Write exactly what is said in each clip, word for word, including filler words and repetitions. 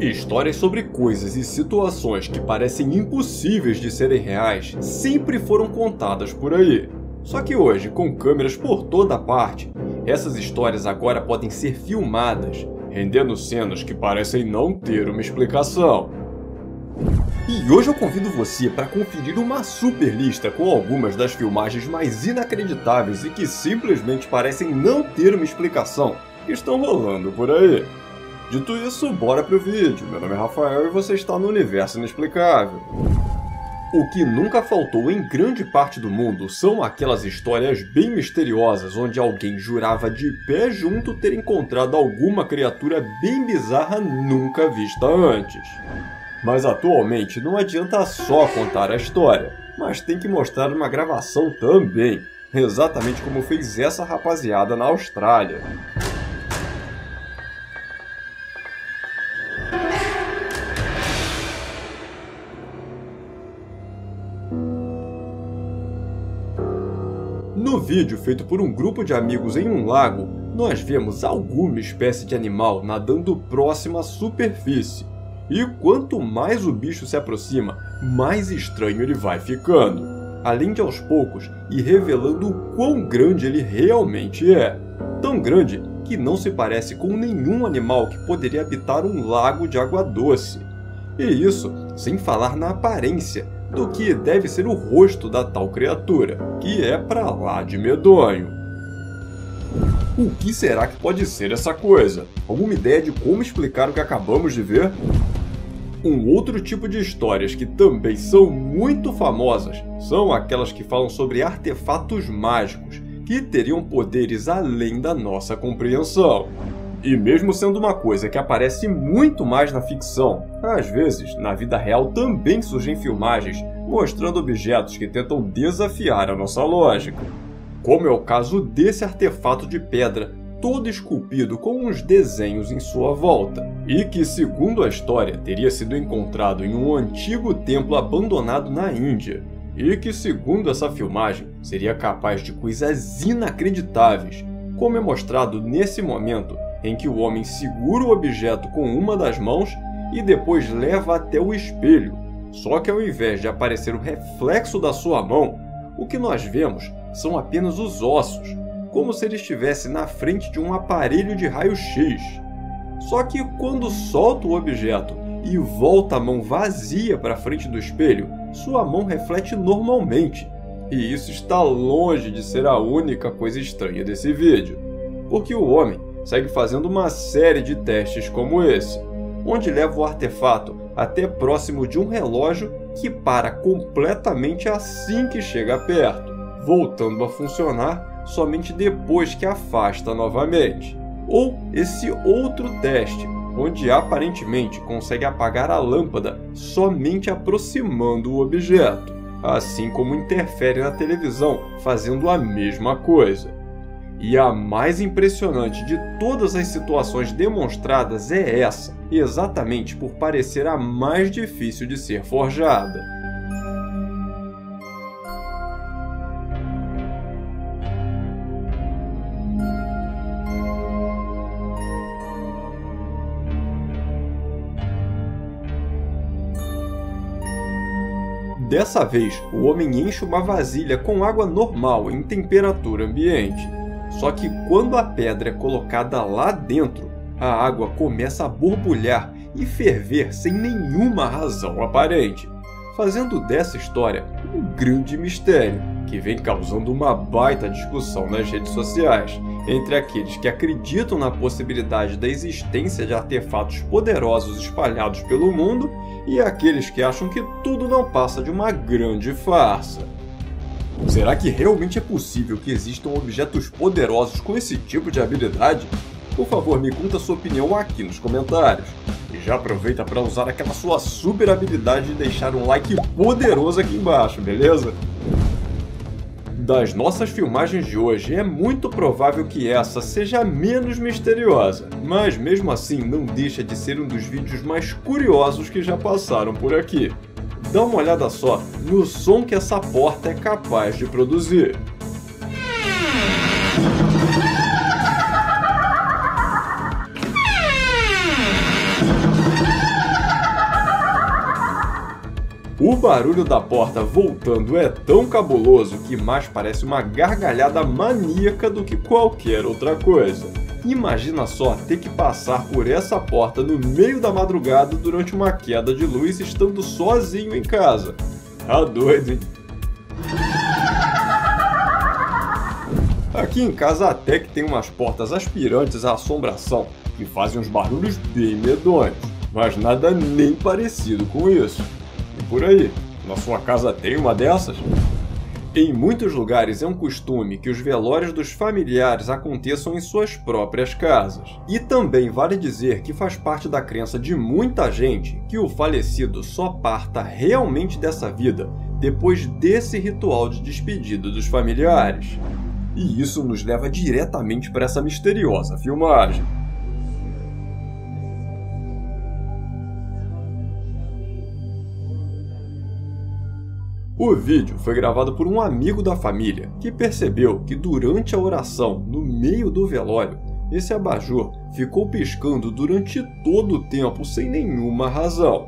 Histórias sobre coisas e situações que parecem impossíveis de serem reais sempre foram contadas por aí. Só que hoje, com câmeras por toda parte, essas histórias agora podem ser filmadas, rendendo cenas que parecem não ter uma explicação. E hoje eu convido você para conferir uma super lista com algumas das filmagens mais inacreditáveis e que simplesmente parecem não ter uma explicação que estão rolando por aí. Dito isso, bora pro vídeo. Meu nome é Rafael e você está no Universo Inexplicável. O que nunca faltou em grande parte do mundo são aquelas histórias bem misteriosas onde alguém jurava de pé junto ter encontrado alguma criatura bem bizarra nunca vista antes. Mas atualmente não adianta só contar a história, mas tem que mostrar uma gravação também, exatamente como fez essa rapaziada na Austrália. No vídeo feito por um grupo de amigos em um lago, nós vemos alguma espécie de animal nadando próximo à superfície. E quanto mais o bicho se aproxima, mais estranho ele vai ficando, além de aos poucos ir revelando o quão grande ele realmente é. Tão grande que não se parece com nenhum animal que poderia habitar um lago de água doce. E isso sem falar na aparência do que deve ser o rosto da tal criatura, que é pra lá de medonho. O que será que pode ser essa coisa? Alguma ideia de como explicar o que acabamos de ver? Um outro tipo de histórias que também são muito famosas são aquelas que falam sobre artefatos mágicos, que teriam poderes além da nossa compreensão. E mesmo sendo uma coisa que aparece muito mais na ficção, às vezes, na vida real também surgem filmagens mostrando objetos que tentam desafiar a nossa lógica. Como é o caso desse artefato de pedra, todo esculpido com uns desenhos em sua volta, e que, segundo a história, teria sido encontrado em um antigo templo abandonado na Índia, e que, segundo essa filmagem, seria capaz de coisas inacreditáveis, como é mostrado nesse momento em que o homem segura o objeto com uma das mãos e depois leva até o espelho. Só que ao invés de aparecer o reflexo da sua mão, o que nós vemos são apenas os ossos, como se ele estivesse na frente de um aparelho de raio-x. Só que quando solta o objeto e volta a mão vazia para frente do espelho, sua mão reflete normalmente. E isso está longe de ser a única coisa estranha desse vídeo, porque o homem segue fazendo uma série de testes como esse, onde leva o artefato até próximo de um relógio que para completamente assim que chega perto, voltando a funcionar somente depois que afasta novamente. Ou esse outro teste, onde aparentemente consegue apagar a lâmpada somente aproximando o objeto, assim como interfere na televisão fazendo a mesma coisa. E a mais impressionante de todas as situações demonstradas é essa, exatamente por parecer a mais difícil de ser forjada. Dessa vez, o homem enche uma vasilha com água normal em temperatura ambiente. Só que quando a pedra é colocada lá dentro, a água começa a borbulhar e ferver sem nenhuma razão aparente, fazendo dessa história um grande mistério, que vem causando uma baita discussão nas redes sociais, entre aqueles que acreditam na possibilidade da existência de artefatos poderosos espalhados pelo mundo e aqueles que acham que tudo não passa de uma grande farsa. Será que realmente é possível que existam objetos poderosos com esse tipo de habilidade? Por favor, me conta sua opinião aqui nos comentários. E já aproveita para usar aquela sua super habilidade de deixar um like poderoso aqui embaixo, beleza? Das nossas filmagens de hoje, é muito provável que essa seja a menos misteriosa, mas mesmo assim não deixa de ser um dos vídeos mais curiosos que já passaram por aqui. Dá uma olhada só no som que essa porta é capaz de produzir. O barulho da porta voltando é tão cabuloso que mais parece uma gargalhada maníaca do que qualquer outra coisa. Imagina só ter que passar por essa porta no meio da madrugada durante uma queda de luz estando sozinho em casa. Tá doido, hein? Aqui em casa até que tem umas portas aspirantes à assombração que fazem uns barulhos bem medonhos, mas nada nem parecido com isso. E por aí, na sua casa tem uma dessas? Em muitos lugares é um costume que os velórios dos familiares aconteçam em suas próprias casas. E também vale dizer que faz parte da crença de muita gente que o falecido só parta realmente dessa vida depois desse ritual de despedida dos familiares. E isso nos leva diretamente para essa misteriosa filmagem. O vídeo foi gravado por um amigo da família, que percebeu que durante a oração, no meio do velório, esse abajur ficou piscando durante todo o tempo sem nenhuma razão.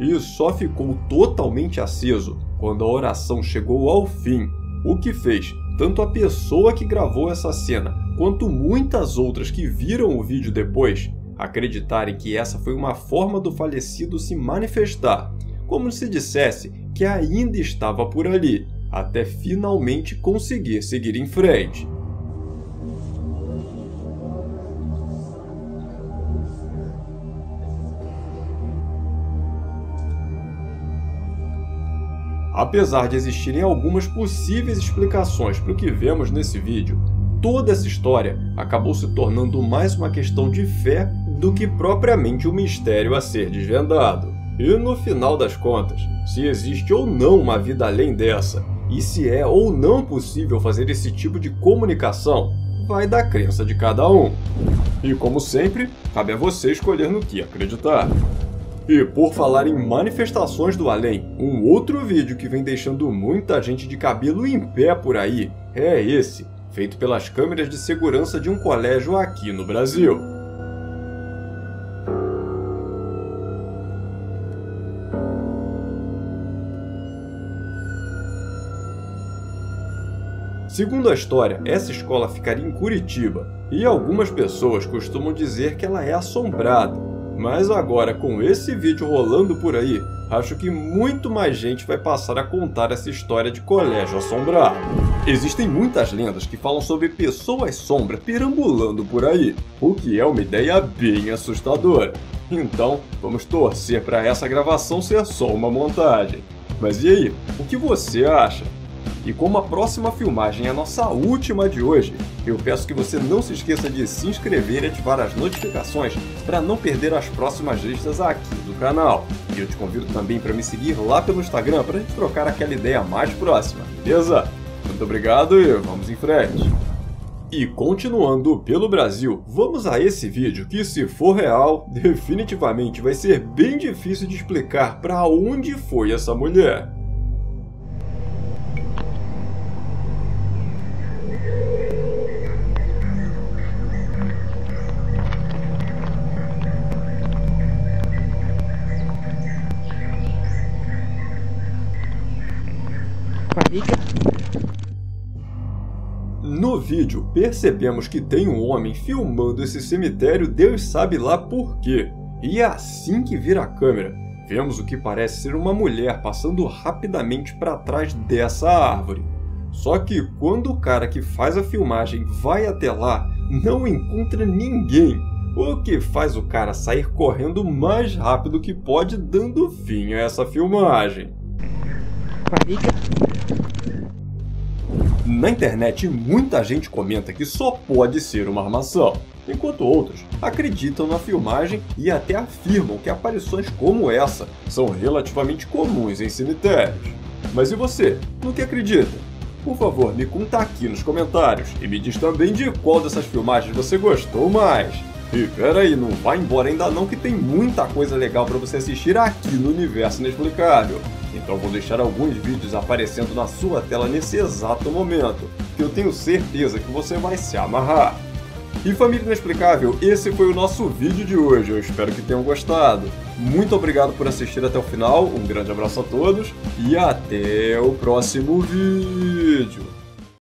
E só ficou totalmente aceso quando a oração chegou ao fim, o que fez tanto a pessoa que gravou essa cena, quanto muitas outras que viram o vídeo depois, acreditarem que essa foi uma forma do falecido se manifestar, como se dissesse que ainda estava por ali, até finalmente conseguir seguir em frente. Apesar de existirem algumas possíveis explicações para o que vemos nesse vídeo, toda essa história acabou se tornando mais uma questão de fé do que propriamente um mistério a ser desvendado. E no final das contas, se existe ou não uma vida além dessa, e se é ou não possível fazer esse tipo de comunicação, vai da crença de cada um. E como sempre, cabe a você escolher no que acreditar. E por falar em manifestações do além, um outro vídeo que vem deixando muita gente de cabelo em pé por aí é esse, feito pelas câmeras de segurança de um colégio aqui no Brasil. Segundo a história, essa escola ficaria em Curitiba, e algumas pessoas costumam dizer que ela é assombrada. Mas agora, com esse vídeo rolando por aí, acho que muito mais gente vai passar a contar essa história de colégio assombrado. Existem muitas lendas que falam sobre pessoas sombra perambulando por aí, o que é uma ideia bem assustadora. Então, vamos torcer para essa gravação ser só uma montagem. Mas e aí, o que você acha? E como a próxima filmagem é a nossa última de hoje, eu peço que você não se esqueça de se inscrever e ativar as notificações para não perder as próximas listas aqui do canal. E eu te convido também para me seguir lá pelo Instagram para a gente trocar aquela ideia mais próxima, beleza? Muito obrigado e vamos em frente! E continuando pelo Brasil, vamos a esse vídeo que, se for real, definitivamente vai ser bem difícil de explicar para onde foi essa mulher. No vídeo, percebemos que tem um homem filmando esse cemitério, Deus sabe lá por quê. E assim que vira a câmera, vemos o que parece ser uma mulher passando rapidamente para trás dessa árvore. Só que quando o cara que faz a filmagem vai até lá, não encontra ninguém, o que faz o cara sair correndo o mais rápido que pode, dando fim a essa filmagem. Na internet, muita gente comenta que só pode ser uma armação, enquanto outros acreditam na filmagem e até afirmam que aparições como essa são relativamente comuns em cemitérios. Mas e você? No que acredita? Por favor, me conta aqui nos comentários e me diz também de qual dessas filmagens você gostou mais. E peraí, não vai embora ainda não, que tem muita coisa legal para você assistir aqui no Universo Inexplicável. Então vou deixar alguns vídeos aparecendo na sua tela nesse exato momento, que eu tenho certeza que você vai se amarrar. E família inexplicável, esse foi o nosso vídeo de hoje, eu espero que tenham gostado. Muito obrigado por assistir até o final, um grande abraço a todos e até o próximo vídeo.